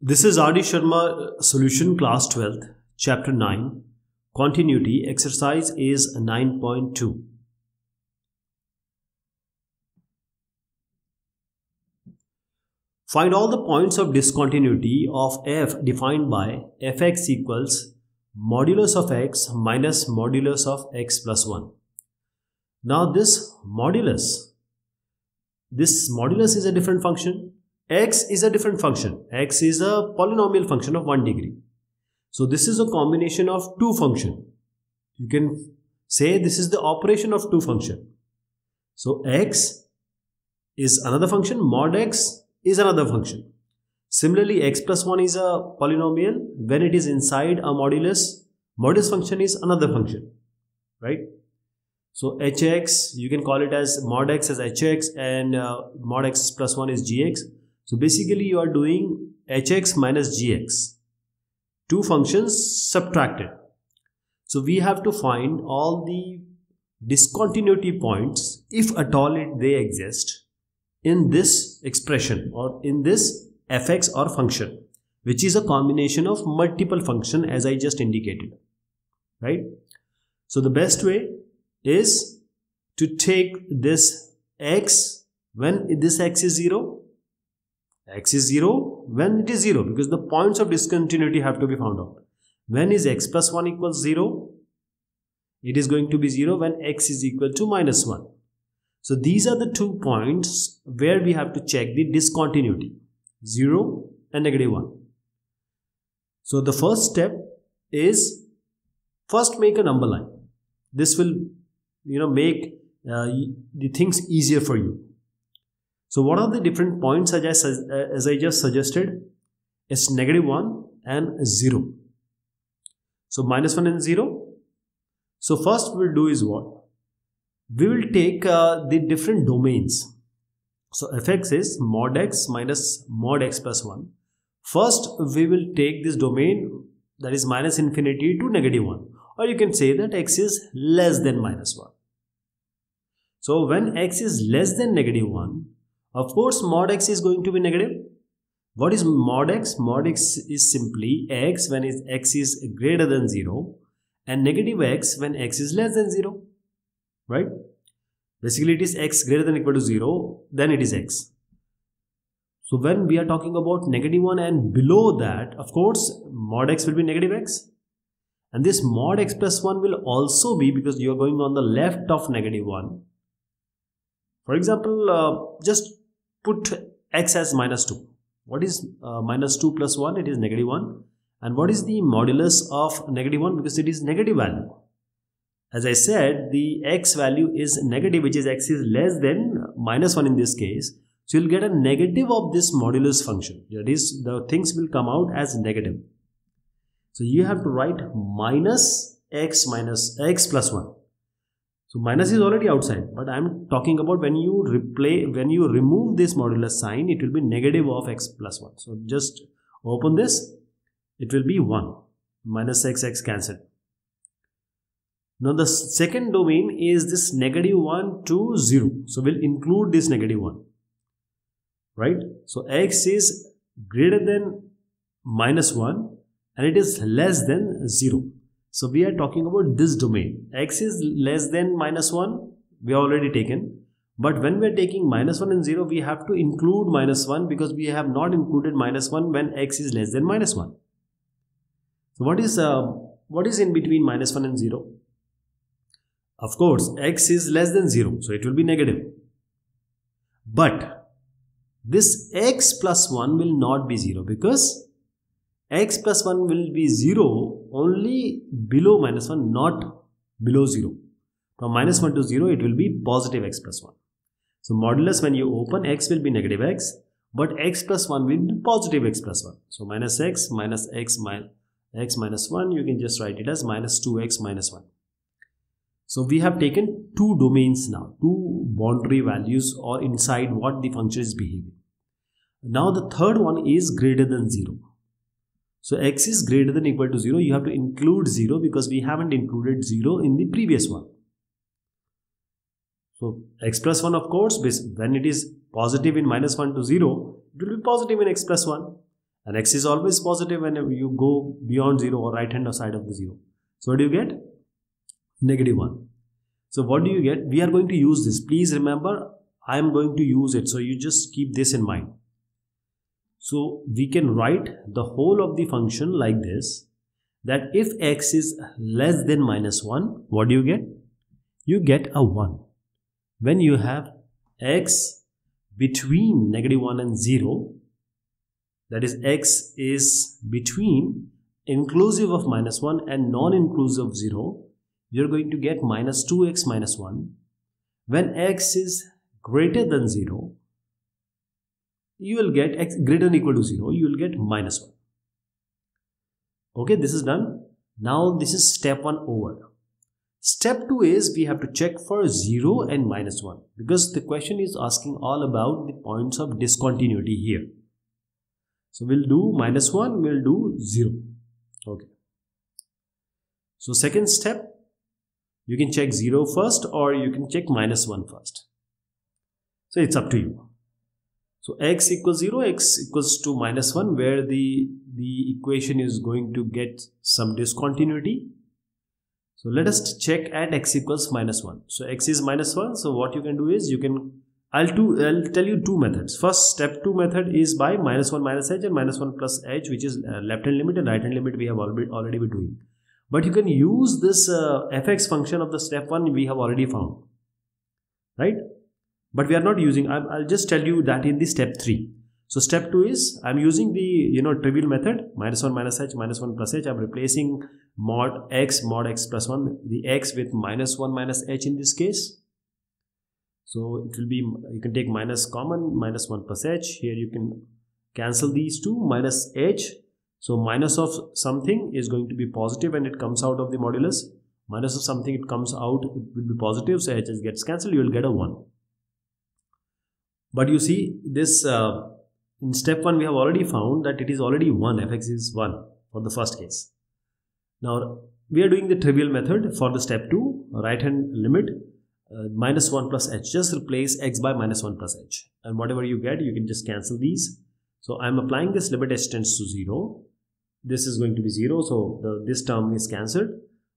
This is R. D. Sharma solution, class 12th, chapter 9, continuity. Exercise is 9.2. Find all the points of discontinuity of f defined by fx equals modulus of x minus modulus of x plus 1. Now this modulus is a different function. X is a different function. X is a polynomial function of 1 degree. So this is a combination of two functions. You can say this is the operation of two functions. So x is another function, mod x is another function. Similarly, x plus 1 is a polynomial. When it is inside a modulus function is another function, right? So hx, you can call it as mod x as hx, and mod x plus 1 is gx. So basically you are doing hx minus gx. Two functions subtracted. So we have to find all the discontinuity points, if at all they exist, in this expression or in this fx or function, which is a combination of multiple functions as I just indicated, right? So the best way is to take this x when this x is 0 when it is 0, because the points of discontinuity have to be found out. When is x plus 1 equals 0? It is going to be 0 when x is equal to minus 1. So these are the two points where we have to check the discontinuity, 0 and negative 1. So the first step is, first make a number line. This will make the things easier for you. So what are the different points as I just suggested? It's negative 1 and 0. So minus 1 and 0. So first we'll do is what? We will take the different domains. So fx is mod x minus mod x plus 1. First we will take this domain, that is minus infinity to negative 1. Or you can say that x is less than minus 1. So when x is less than negative 1, of course mod x is going to be negative. What is mod x? Mod x is simply x when x is greater than 0 and negative x when x is less than 0. Right? Basically it is x greater than or equal to 0, then it is x. So when we are talking about negative 1 and below that, of course mod x will be negative x. And this mod x plus 1 will also be, because you are going on the left of negative 1. For example, just put x as minus 2. What is minus 2 plus 1? It is negative 1. And what is the modulus of negative 1? Because it is negative value. As I said, the x value is negative, which is x is less than minus 1 in this case. So you will get a negative of this modulus function. That is, the things will come out as negative. So you have to write minus x plus 1. So minus is already outside, but I am talking about when you remove this modulus sign, it will be negative of x plus 1. So just open this, it will be 1. Minus x cancelled. Now the second domain is this negative 1 to 0. So we'll include this negative 1. Right? So x is greater than minus 1. And it is less than 0. So we are talking about this domain. X is less than minus 1. We are already taken. But when we are taking minus 1 and 0, we have to include minus 1, because we have not included minus 1 when x is less than minus 1. So what is in between minus 1 and 0? Of course, x is less than 0. So it will be negative. But this x plus 1 will not be 0, because x plus 1 will be 0 only below minus 1, not below 0. From minus 1 to 0, it will be positive x plus 1. So modulus, when you open, x will be negative x, but x plus 1 will be positive x plus 1. So minus x minus 1, you can just write it as minus 2x minus 1. So we have taken two domains now, two boundary values, or inside what the function is behaving. Now the third one is greater than 0. So x is greater than or equal to 0. You have to include 0, because we haven't included 0 in the previous one. So x plus 1, of course, when it is positive in minus 1 to 0, it will be positive in x plus 1. and x is always positive whenever you go beyond 0 or right hand side of the 0. So what do you get? Negative 1. So what do you get? We are going to use this. Please remember, I am going to use it. So you just keep this in mind. So we can write the whole of the function like this, that if x is less than minus 1, what do you get? You get a 1. When you have x between negative 1 and 0, that is x is between inclusive of minus 1 and non-inclusive of 0, you're going to get minus 2x minus 1. When x is greater than 0, you will get x greater than or equal to 0, you will get minus 1. Okay, this is done. Now this is step 1 over. Step 2 is we have to check for 0 and minus 1, because the question is asking all about the points of discontinuity here. So we'll do minus 1, we'll do 0. Okay. So second step, you can check 0 first or you can check minus 1 first. So it's up to you. So x equals 0, x equals to minus 1, where the equation is going to get some discontinuity. So let us check at x equals minus 1. So x is minus 1. So what you can do is you can, I'll tell you two methods. First, step 2 method is by minus 1 minus h and minus 1 plus h, which is left hand limit, and right hand limit we have already been doing. But you can use this fx function of the step 1 we have already found, right? But we are not using, I'll just tell you that in the step 3. So step 2 is, I'm using the trivial method, minus 1 minus h, minus 1 plus h. I'm replacing mod x plus 1, the x with minus 1 minus h in this case. So it will be, you can take minus common, minus 1 plus h. Here you can cancel these two, minus h. So minus of something is going to be positive and it comes out of the modulus. Minus of something, it comes out, it will be positive. So h gets cancelled, you will get a 1. But you see this, in step 1 we have already found that it is already 1, fx is 1 for the first case. Now we are doing the trivial method for the step 2, right hand limit, minus 1 plus h. Just replace x by minus 1 plus h, and whatever you get you can just cancel these. So I am applying this limit h tends to 0. This is going to be 0, so this term is cancelled.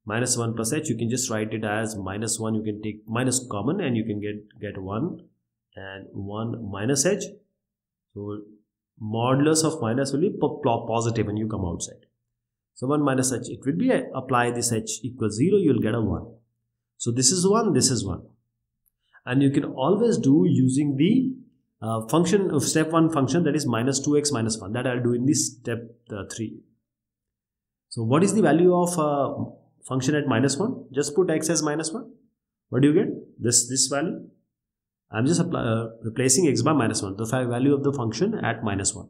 Minus 1 plus h, you can just write it as minus 1, you can take minus common and you can get 1. And 1 minus h, so modulus of minus will be positive when you come outside. So 1 minus h, it will be, apply this h equals 0, you will get a 1. So this is 1, this is 1. And you can always do using the function of step 1 function, that is minus 2x minus 1, that I will do in this step 3. So what is the value of function at minus 1? Just put x as minus 1. What do you get? This value. I'm just replacing x by minus 1, the value of the function at minus 1.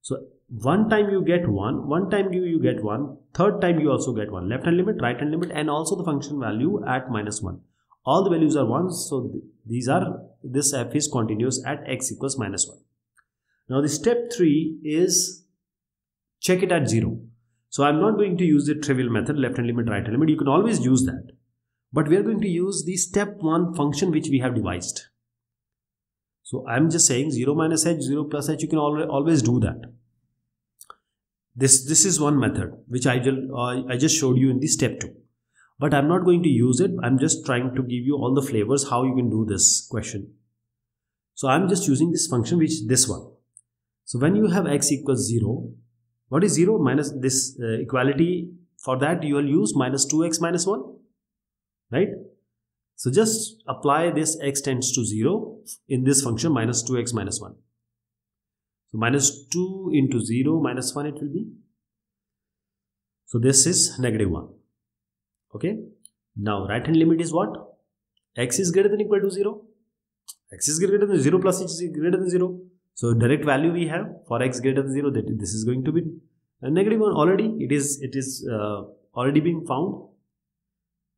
So one time you get 1, one time you get 1, third time you also get 1. Left hand limit, right hand limit, and also the function value at minus 1. All the values are 1, so this f is continuous at x equals minus 1. Now the step 3 is check it at 0. So I'm not going to use the trivial method, left hand limit, right hand limit. You can always use that. But we are going to use the step 1 function which we have devised. So I am just saying 0 minus h, 0 plus h, you can always do that. This is one method which I just showed you in the step 2. But I am not going to use it. I am just trying to give you all the flavors how you can do this question. So I am just using this function, which this one. So when you have x equals 0, what is 0? Minus this equality, for that you will use minus 2x minus 1. Right? So just apply this x tends to 0 in this function minus 2x minus 1. So minus 2 into 0 minus 1 it will be. So this is negative 1. Okay. Now right hand limit is what? X is greater than or equal to 0. X is greater than 0 plus h is greater than 0. So direct value we have for x greater than 0, that this is going to be a negative 1 already. It is already being found.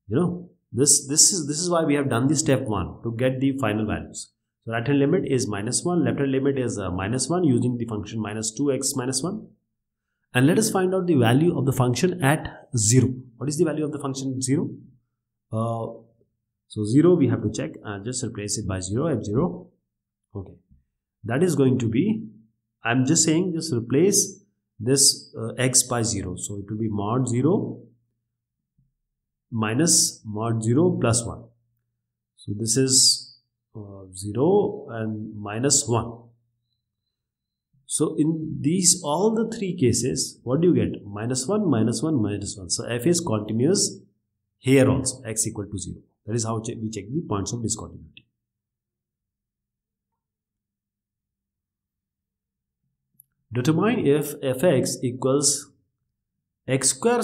You know. This is why we have done the step 1 to get the final values. So right hand limit is minus 1, left hand limit is minus 1 using the function minus 2x minus 1. And let us find out the value of the function at 0. What is the value of the function at 0? So 0 we have to check, and just replace it by 0, f0. Okay. That is going to be I'm just saying just replace this x by 0. So it will be mod 0 minus mod 0 plus 1. So this is 0 and minus 1. So in these all the three cases, what do you get? Minus 1, minus 1, minus 1. So f is continuous here also, x equal to 0. That is how we check the points of discontinuity. Determine if fx equals x square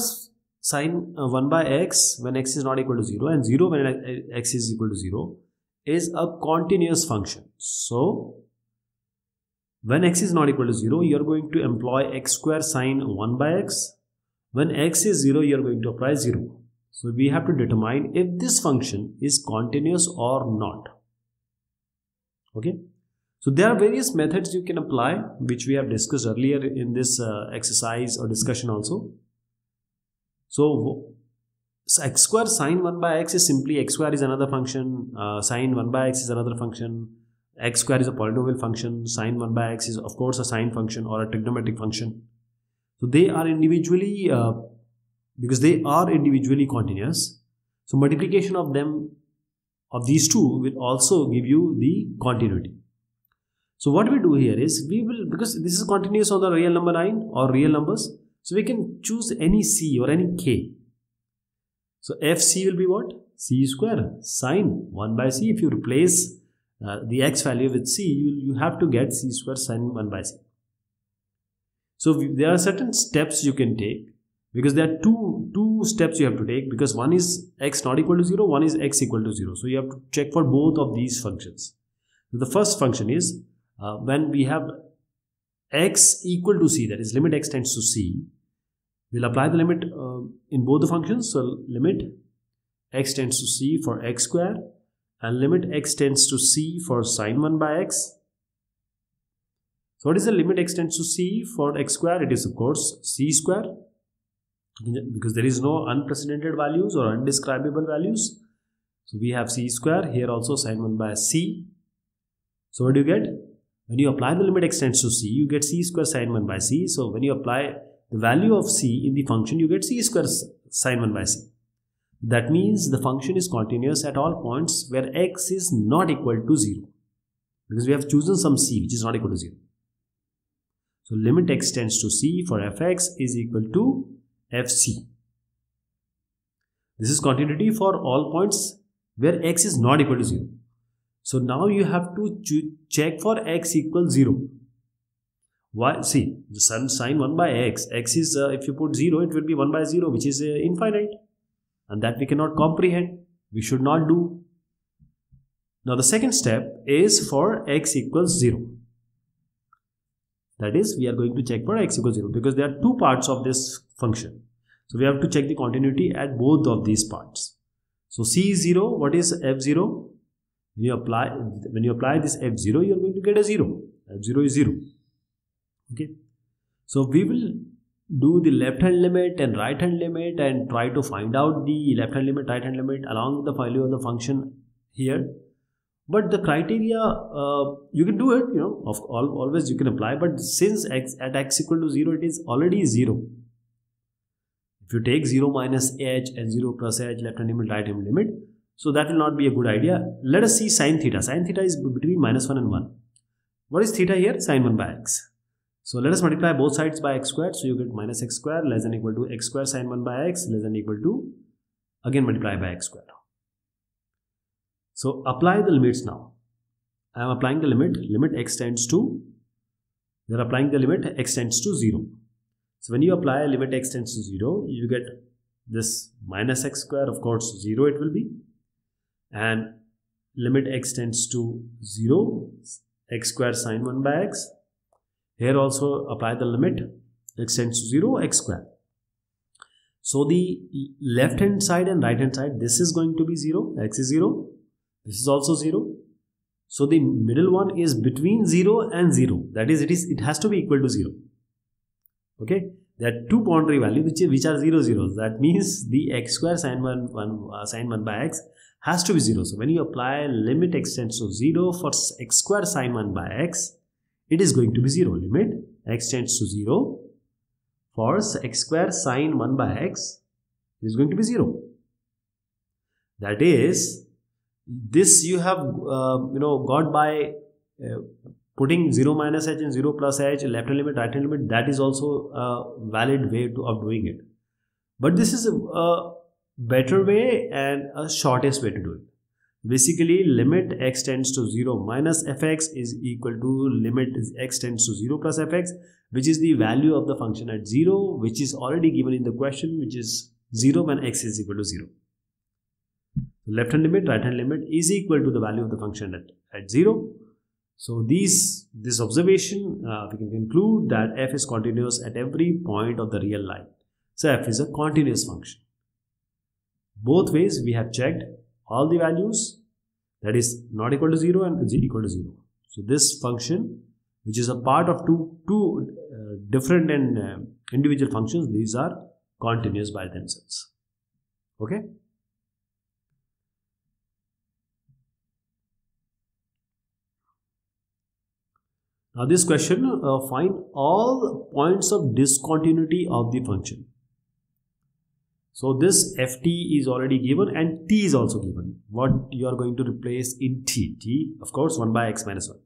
sin 1 by x when x is not equal to 0 and 0 when x is equal to 0 is a continuous function. So when x is not equal to 0, you are going to employ x square sin 1 by x. When x is 0, you are going to apply 0. So we have to determine if this function is continuous or not. Okay. So there are various methods you can apply, which we have discussed earlier in this exercise or discussion also. So x square sin 1 by x is simply x square is another function, sin 1 by x is another function, x square is a polynomial function, sin 1 by x is of course a sine function or a trigonometric function. So they are individually, because they are individually continuous, so multiplication of them, of these two, will also give you the continuity. So what we do here is, we will, because this is continuous on the real number line or real numbers, so we can choose any c or any k. So fc will be what? C square sine 1 by c. If you replace the x value with c, you have to get c square sine 1 by c. So there are certain steps you can take, because there are two steps you have to take, because one is x not equal to 0, one is x equal to 0. So you have to check for both of these functions. The first function is when we have x equal to c, that is limit x tends to c, we'll apply the limit in both the functions. So limit x tends to c for x square, and limit x tends to c for sin 1 by x. So what is the limit x tends to c for x square? It is of course c square, because there is no unprecedented values or undescribable values. So we have c square, here also sin 1 by c. So what do you get? When you apply the limit x tends to c, you get c square sin 1 by c. So when you apply the value of c in the function, you get c square sin 1 by c. That means the function is continuous at all points where x is not equal to 0, because we have chosen some c which is not equal to 0. So limit x tends to c for fx is equal to fc. This is continuity for all points where x is not equal to 0. So now you have to check for x equals 0. Why? See, the sin 1 by x, x is, if you put 0, it will be 1 by 0, which is infinite. And that we cannot comprehend, we should not do. Now the second step is for x equals 0. That is, we are going to check for x equals 0, because there are two parts of this function. So we have to check the continuity at both of these parts. So c is 0, what is f0? When you apply this f0, you are going to get a 0. f0 is 0. Okay. So we will do the left hand limit and right hand limit and try to find out the left hand limit, right hand limit along the value of the function here. But the criteria, you can do it, you know, always you can apply, but since x at x equal to 0, it is already 0. If you take 0 minus h and 0 plus h, left hand limit, right hand limit, so that will not be a good idea. Let us see sin theta. Sin theta is between minus 1 and 1. What is theta here? Sin 1 by x. So let us multiply both sides by x squared. So you get minus x square less than equal to x square sin 1 by x less than equal to, again multiply by x square. So apply the limits now. I am applying the limit. Limit x tends to, you are applying the limit x tends to 0. So when you apply limit x tends to 0, you get this minus x square, of course 0 it will be. And limit x tends to 0, x square sin 1 by x. Here also apply the limit x tends to 0, x square. So the left hand side and right hand side, this is going to be 0, x is 0, this is also 0. So the middle one is between 0 and 0, that is it has to be equal to 0. Okay, there are two boundary values which are 0, 0. That means the x square sin 1 by x has to be 0. So when you apply limit x tends to 0 for x square sin 1 by x, it is going to be 0. Limit x tends to 0 for x square sine 1 by x, it is going to be 0. That is, this you have got by putting 0 minus h and 0 plus h, left hand limit, right hand limit. That is also a valid way of doing it. But this is a better way and a shortest way to do it. Basically, limit x tends to 0 minus fx is equal to limit x tends to 0 plus fx, which is the value of the function at 0, which is already given in the question, which is 0 when x is equal to 0. Left hand limit, right hand limit is equal to the value of the function at 0. So this observation, we can conclude that f is continuous at every point of the real line. So f is a continuous function. Both ways we have checked all the values, that is not equal to 0 and is equal to 0. So this function, which is a part of two different and individual functions, these are continuous by themselves. Okay. Now this question, find all points of discontinuity of the function. So this ft is already given and t is also given. What you are going to replace in t? T, of course, 1 by x minus 1.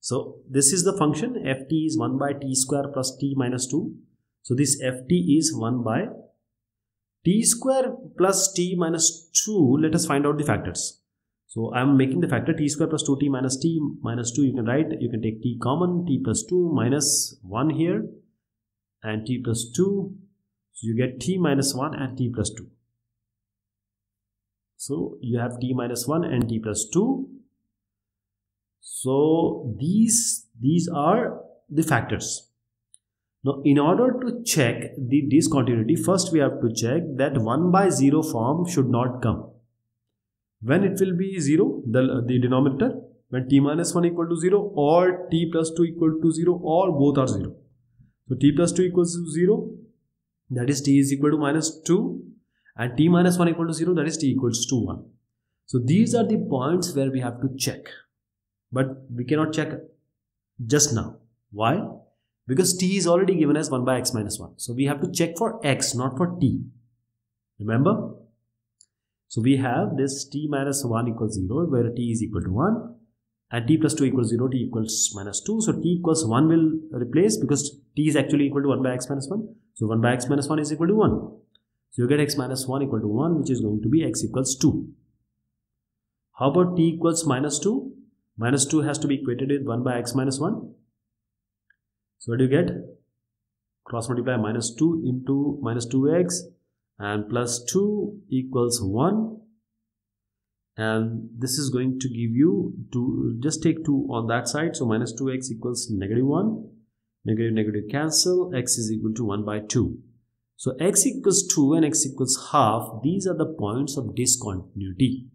So this is the function, ft is 1 by t square plus t minus 2. So this ft is 1 by t square plus t minus 2. Let us find out the factors. So I am making the factor t square plus 2t minus t minus 2. You can write, you can take t common, t plus 2 minus 1 here and t plus 2. So you get t minus 1 and t plus 2. So you have t minus 1 and t plus 2. So these are the factors. Now in order to check the discontinuity, first we have to check that 1 by 0 form should not come. When it will be 0, the denominator, when t minus 1 equal to 0 or t plus 2 equal to 0 or both are 0. So t plus 2 equals to 0, that is t is equal to minus 2, and t minus 1 equal to 0, that is t equals to 1. So these are the points where we have to check. But we cannot check just now. Why? Because t is already given as 1 by x minus 1. So we have to check for x, not for t. Remember? So we have this t minus 1 equals 0 where t is equal to 1 and t plus 2 equals 0, t equals minus 2. So t equals 1 will replace because t is actually equal to 1 by x minus 1. So 1 by x minus 1 is equal to 1. So you get x minus 1 equal to 1, which is going to be x equals 2. How about t equals minus 2? Minus 2 has to be equated with 1 by x minus 1. So what do you get? Cross multiply minus 2 into minus 2x. And plus 2 equals 1, and this is going to give you 2. Just take 2 on that side, so minus 2x equals negative 1. Negative negative cancel, x is equal to 1 by 2. So x equals 2 and x equals half, these are the points of discontinuity.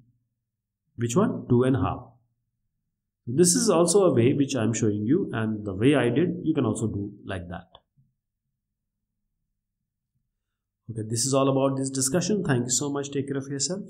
Which one? 2 and half. This is also a way which I am showing you, and the way I did, you can also do like that. Okay, this is all about this discussion. Thank you so much. Take care of yourself.